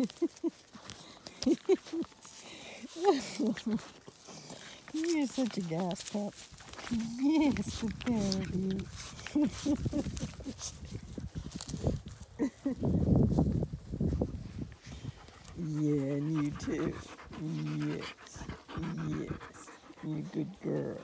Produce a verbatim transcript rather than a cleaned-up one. You're such a gas pup. Yes, there it is. Yeah, and you too. Yes, yes, you good girl.